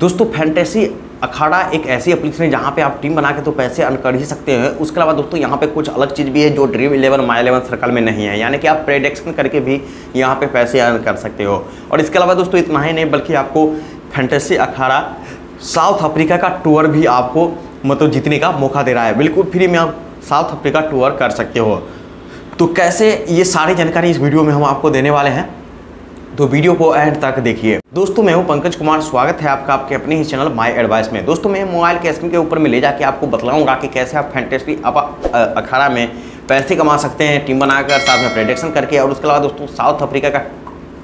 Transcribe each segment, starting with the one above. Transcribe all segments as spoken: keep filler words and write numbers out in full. दोस्तों फैंटेसी अखाड़ा एक ऐसी एप्लीकेशन है जहाँ पे आप टीम बना के तो पैसे अर्न कर ही सकते हैं। उसके अलावा दोस्तों यहाँ पे कुछ अलग चीज़ भी है जो Dream Eleven My Eleven Circle में नहीं है, यानी कि आप प्रेडिक्शन करके भी यहाँ पे पैसे अर्न कर सकते हो। और इसके अलावा दोस्तों इतना ही नहीं बल्कि आपको फैंटेसी अखाड़ा साउथ अफ्रीका का टूर भी आपको मतलब जीतने का मौका दे रहा है। बिल्कुल फ्री में आप साउथ अफ्रीका टूर कर सकते हो। तो कैसे, ये सारी जानकारी इस वीडियो में हम आपको देने वाले हैं, तो वीडियो को एंड तक देखिए। दोस्तों मैं हूं पंकज कुमार, स्वागत है आपका आपके अपने ही चैनल माय एडवाइस में। दोस्तों मैं मोबाइल के स्क्रीन के ऊपर में ले जाके आपको बताऊंगा कि कैसे आप फैंटेसी अखाड़ा में पैसे कमा सकते हैं टीम बनाकर, साथ में प्रेडिक्शन करके। और उसके अलावा दोस्तों साउथ अफ्रीका का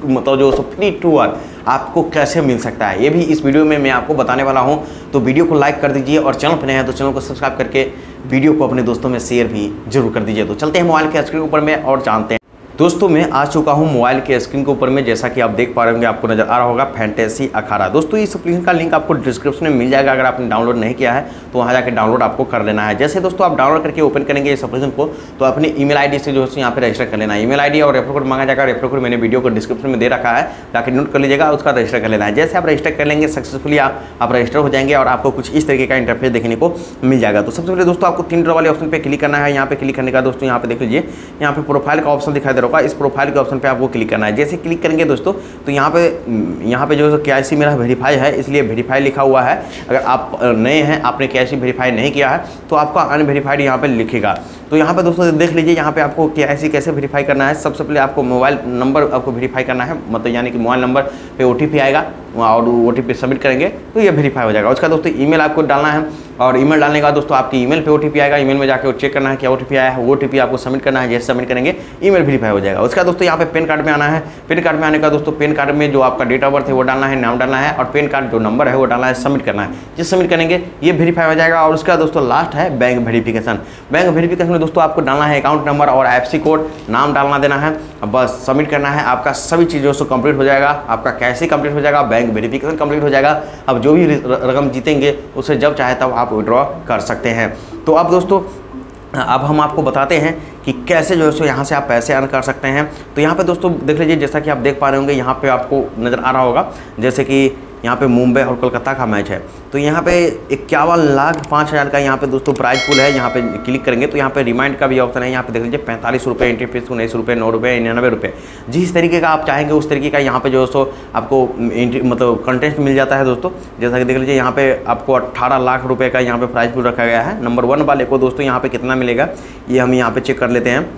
मतलब जो फ्री टूर आपको कैसे मिल सकता है, ये भी इस वीडियो में मैं आपको बताने वाला हूँ। तो वीडियो को लाइक कर दीजिए और चैनल पर नए हैं तो चैनल को सब्सक्राइब करके वीडियो को अपने दोस्तों में शेयर भी जरूर कर दीजिए। तो चलते हैं मोबाइल के स्क्रीन के ऊपर में और जानते हैं। दोस्तों मैं आ चुका हूं मोबाइल के स्क्रीन के ऊपर में, जैसा कि आप देख पा रहे होंगे, आपको नजर आ रहा होगा फैंटेसी अखाड़ा। दोस्तों इस एप्लीकेशन का लिंक आपको डिस्क्रिप्शन में मिल जाएगा, अगर आपने डाउनलोड नहीं किया है तो वहां जाकर डाउनलोड आपको कर लेना है। जैसे दोस्तों आप डाउनलोड करके ओपन करेंगे इस एप्लीकेशन को, तो अपनी ईमेल आईडी से जो है यहाँ पर रजिस्टर कर लेना है। ईमेल आईडी और रेफर कोड मांगा जाएगा। रेफर कोड मैंने वीडियो को डिस्क्रिप्शन में दे रखा है, ताकि नोट कर लीजिएगा, उसका रजिस्टर कर लेना है। जैसे आप रजिस्टर कर लेंगे सक्सेसफुली आप रजिस्टर हो जाएंगे और आपको कुछ इस तरीके का इंटरफेस देखने को मिल जाएगा। तो सबसे पहले दोस्तों आपको तीन डॉट वाले ऑप्शन पर क्लिक करना है। यहाँ पर क्लिक करने का दोस्तों यहाँ पर देख लीजिए, यहाँ पर प्रोफाइल का ऑप्शन दिखाई दे रहा है। इस प्रोफाइल के ऑप्शन पे आपको क्लिक करना है। जैसे क्लिक करेंगे दोस्तों तो यहाँ पे यहाँ पे जो है केवाईसी मेरा वेरीफाई है, इसलिए वेरीफाई लिखा हुआ है। अगर आप नए हैं, आपने केवाईसी वेरीफाई नहीं किया है, तो आपका अनवेरीफाइड यहाँ पे लिखेगा। तो यहाँ पे दोस्तों देख लीजिए, यहाँ पे आपको केवाईसी कैसे वेरीफाई करना है। सबसे पहले आपको मोबाइल नंबर आपको वेरीफाई करना है, मतलब यानी कि मोबाइल नंबर पर ओटीपी आएगा और ओटीपी सबमिट करेंगे तो ये वेरीफाई हो जाएगा। उसका दोस्तों ईमेल आपको डालना है और ईमेल डालने का दोस्तों आपकी ईमेल पे ओटीपी आएगा। ईमेल में जाकर चेक करना है क्या ओटीपी आया है, ओटीपी आपको सबमिट करना है। जैसे सबमिट करेंगे ईमेल वेरीफाई हो जाएगा। उसका दोस्तों यहाँ पे पैन कार्ड में आना है। पैन कार्ड में आने का दोस्तों पैन कार्ड में जो आपका डेट ऑफ बर्थ है वो डालना है, नाम डालना है और पैन कार्ड जो नंबर है वो डालना है, सबमिट करना है। जिस सबमिट करेंगे ये वेरीफाई हो जाएगा। और उसका दोस्तों लास्ट है बैंक वेरीफिकेशन। बैंक वेरीफिकेशन में दोस्तों आपको डालना है अकाउंट नंबर और आईएफएससी कोड, नाम डालना देना है, बस सबमिट करना है। आपका सभी चीज़ों से कंप्लीट हो जाएगा। आपका कैसे कंप्लीट हो जाएगा, बैंक वेरीफिकेशन कंप्लीट हो जाएगा। अब जो भी रकम जीतेंगे उसे जब चाहे तब आप विड्रॉ कर सकते हैं। तो अब दोस्तों अब हम आपको बताते हैं कि कैसे जो है सो यहाँ से आप पैसे अर्न कर सकते हैं। तो यहाँ पे दोस्तों देख लीजिए, जैसा कि आप देख पा रहे होंगे यहाँ पे आपको नज़र आ रहा होगा, जैसे कि यहाँ पे मुंबई और कोलकाता का मैच है। तो यहाँ पे इक्यावन लाख पाँच हज़ार का यहाँ पे दोस्तों प्राइज पूल है। यहाँ पे क्लिक करेंगे तो यहाँ पे रिमाइंड का भी ऑप्शन है। यहाँ पे देख लीजिए पैंतालीस रुपये एंट्री फीस, उन्नीस रुपये, नौ रुपये, निन्यानवे रुपये, जिस तरीके का आप चाहेंगे उस तरीके का यहाँ पे जो है सो आपको एंट्री मतलब कंटेंट मिल जाता है। दोस्तों जैसा कि देख लीजिए यहाँ पे आपको अट्ठारह लाख रुपये का यहाँ पर प्राइज पूल रखा गया है। नंबर वन वाले को दोस्तों यहाँ पर कितना मिलेगा ये हम यहाँ पर चेक कर लेते हैं।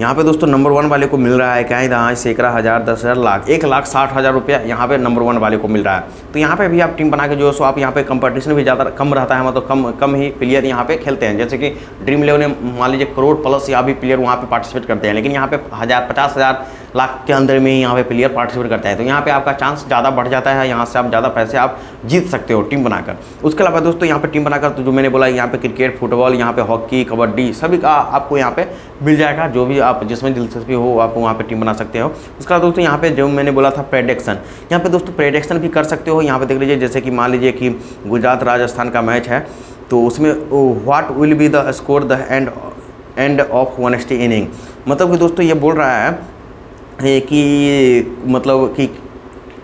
यहाँ पे दोस्तों नंबर वन वाले को मिल रहा है क्या, दहाँ सैकड़ा हज़ार, दस हज़ार, लाख, एक लाख साठ हज़ार रुपया यहाँ पे नंबर वन वाले को मिल रहा है। तो यहाँ पे भी आप टीम बना के जो है सो आप यहाँ पे कंपटीशन भी ज़्यादा कम रहता है, मतलब कम कम ही प्लेयर यहाँ पे खेलते हैं। जैसे कि ड्रीम इलेवन में मान लीजिए करोड़ प्लस या भी प्लेयर वहाँ पर पार्टिसिपेट करते हैं, लेकिन यहाँ पे हज़ार, पचास हज़ार, लाख के अंदर में ही यहाँ पे प्लेयर पार्टिसिपेट करता है। तो यहाँ पे आपका चांस ज़्यादा बढ़ जाता है, यहाँ से आप ज़्यादा पैसे आप जीत सकते हो टीम बनाकर। उसके अलावा दोस्तों यहाँ पे टीम बनाकर तो जो मैंने बोला यहाँ पे क्रिकेट, फुटबॉल, यहाँ पे हॉकी, कबड्डी सभी का आपको यहाँ पे मिल जाएगा। जो भी आप जिसमें दिलचस्पी हो आप वहाँ पर टीम बना सकते हो। उसके अलावा दोस्तों यहाँ पर जो मैंने बोला था प्रेडिक्शन, यहाँ पर दोस्तों प्रेडिक्शन भी कर सकते हो। यहाँ पर देख लीजिए, जैसे कि मान लीजिए कि गुजरात राजस्थान का मैच है, तो उसमें what will be the score the end end of Wednesday inning, मतलब कि दोस्तों ये बोल रहा है कि मतलब कि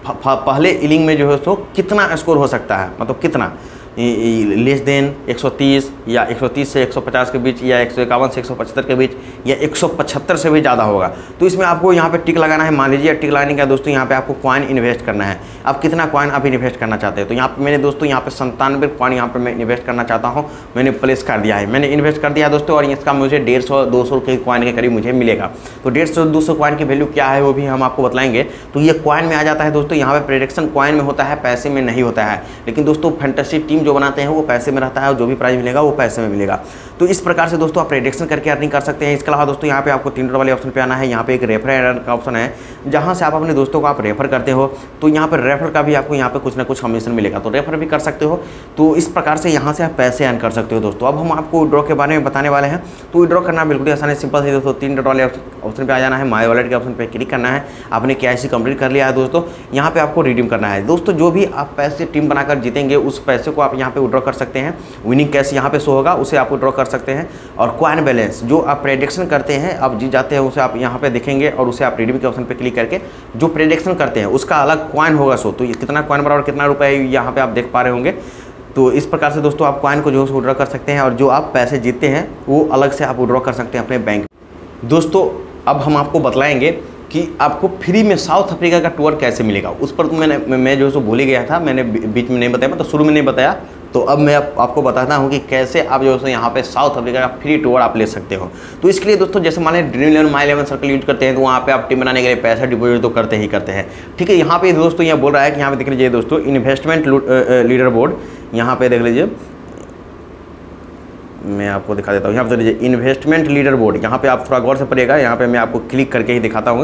पहले इनिंग में जो है सो कितना स्कोर हो सकता है, मतलब कितना लेस देन एक सौ तीस या एक सौ तीस से एक सौ पचास के बीच या एक सौ इक्यावन से एक सौ पचहत्तर के बीच या एक सौ पचहत्तर से भी ज़्यादा होगा। तो इसमें आपको यहाँ पे टिक लगाना है। मान लीजिए टिक लगाने का दोस्तों यहाँ पे आपको कॉइन इन्वेस्ट करना है। आप कितना कॉइन आप इन्वेस्ट करना चाहते हैं, तो यहाँ पे मैंने दोस्तों यहाँ पे संतानवे कॉइन यहाँ पर मैं इन्वेस्ट करना चाहता हूँ, मैंने प्लेस कर दिया है, मैंने इन्वेस्ट कर दिया दोस्तों। और इसका मुझे डेढ़ सौ दो सौ के कॉइन के करीब मुझे मिलेगा। तो डेढ़ सौ दो सौ कॉइन की वैल्यू क्या है वो भी हम आपको बताएंगे। तो ये कॉइन में आ जाता है दोस्तों। यहाँ पर प्रेडिक्शन कॉइन में होता है, पैसे में नहीं होता है। लेकिन दोस्तों फैंटेसी टीम जो बनाते हैं वो पैसे में रहता है और जो भी प्राइज मिलेगा वो पैसे में मिलेगा। तो इस प्रकार से दोस्तों आप प्रेडिक्शन करके अर्निंग कर सकते हैं। इसके अलावा दोस्तों यहाँ पे आपको तीन डॉलर वाले ऑप्शन पे आना है। यहाँ पे एक रेफर एरन का ऑप्शन है, जहाँ से आप अपने दोस्तों को आप रेफर करते हो, तो यहाँ पर रेफर का भी आपको यहाँ पर कुछ ना कुछ कमीशन मिलेगा, तो रेफर भी कर सकते हो। तो इस प्रकार से यहाँ से आप पैसे अर्न कर सकते हो दोस्तों। अब हम आपको विड्रॉ के बारे में बताने वाले हैं। तो विड्रॉ करना बिल्कुल ही आसान है, सिंपल है दोस्तों। तीन डॉलर वाले ऑप्शन पर आ जाना है, माई वॉलेट के ऑप्शन पर क्लिक करना है। आपने केवाईसी कंप्लीट कर लिया है दोस्तों, यहाँ पर आपको रिडीम करना है। दोस्तों जो भी आप पैसे टीम बनाकर जीतेंगे उस पैसे को आप यहाँ पे विड्रॉ कर सकते हैं। विनिंग कैश यहाँ पे शो होगा, उसे आप विड्रॉ कर सकते हैं। और कॉइन बैलेंस जो आप प्रेडिक्शन करते हैं, आप जीत जाते हैं, उसे आप यहाँ पे देखेंगे और उसे आप रिडीम के ऑप्शन पे क्लिक करके जो प्रेडिक्शन करते हैं उसका अलग कॉइन होगा। सो तो ये कितना कॉइन बराबर कितना रुपये यहाँ पर आप देख पा रहे होंगे। तो इस प्रकार से दोस्तों आप कॉइन को जो है विड्रॉ कर सकते हैं, और जो आप पैसे जीतते हैं वो अलग से आप विड्रॉ कर सकते हैं अपने बैंक। दोस्तों अब हम आपको बतलाएँगे कि आपको फ्री में साउथ अफ्रीका का टूर कैसे मिलेगा। उस पर तो मैंने मैं जो सो भूल ही गया था, मैंने बीच में नहीं बताया, मतलब शुरू में नहीं बताया। तो अब मैं आप, आपको बताता हूँ कि कैसे आप जो है यहाँ पे साउथ अफ्रीका का फ्री टूर आप ले सकते हो। तो इसके लिए दोस्तों जैसे मान लें Dream Eleven My Eleven Circle use करते हैं, तो वहाँ पे आप टीम बनाने के लिए पैसा डिपोजिट तो करते ही करते हैं, ठीक है। यहाँ पे दोस्तों यहाँ बोल रहा है कि यहाँ पे देख लीजिए दोस्तों इन्वेस्टमेंट लीडर बोर्ड, यहाँ पे देख लीजिए, मैं आपको दिखा देता हूँ। यहाँ पर लीजिए इन्वेस्टमेंट लीडर बोर्ड, यहाँ पे आप थोड़ा गौर से पढ़िएगा। यहाँ पे मैं आपको क्लिक करके ही दिखाता हूँ।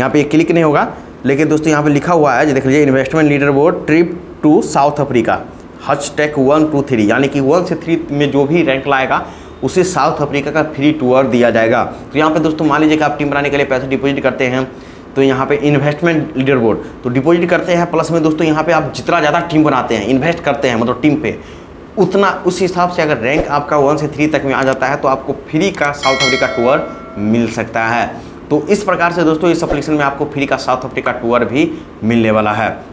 यहाँ पे ये यह क्लिक नहीं होगा, लेकिन दोस्तों यहाँ पे लिखा हुआ है, जो देख लीजिए investment leader board trip to South Africa हच टेक वन टू थ्री, यानी कि वन से थ्री में जो भी रैंक लाएगा उसे साउथ अफ्रीका का फ्री टूर दिया जाएगा। तो यहाँ पर दोस्तों मान लीजिए कि आप टीम बनाने के लिए पैसे डिपोजिट करते हैं, तो यहाँ पे इन्वेस्टमेंट लीडर बोर्ड तो डिपोजिट करते हैं, प्लस में दोस्तों यहाँ पर आप जितना ज़्यादा टीम बनाते हैं, इन्वेस्ट करते हैं मतलब टीम पे, उतना उस हिसाब से अगर रैंक आपका वन से थ्री तक में आ जाता है तो आपको फ्री का साउथ अफ्रीका टूर मिल सकता है। तो इस प्रकार से दोस्तों इस एप्लीकेशन में आपको फ्री का साउथ अफ्रीका टूर भी मिलने वाला है।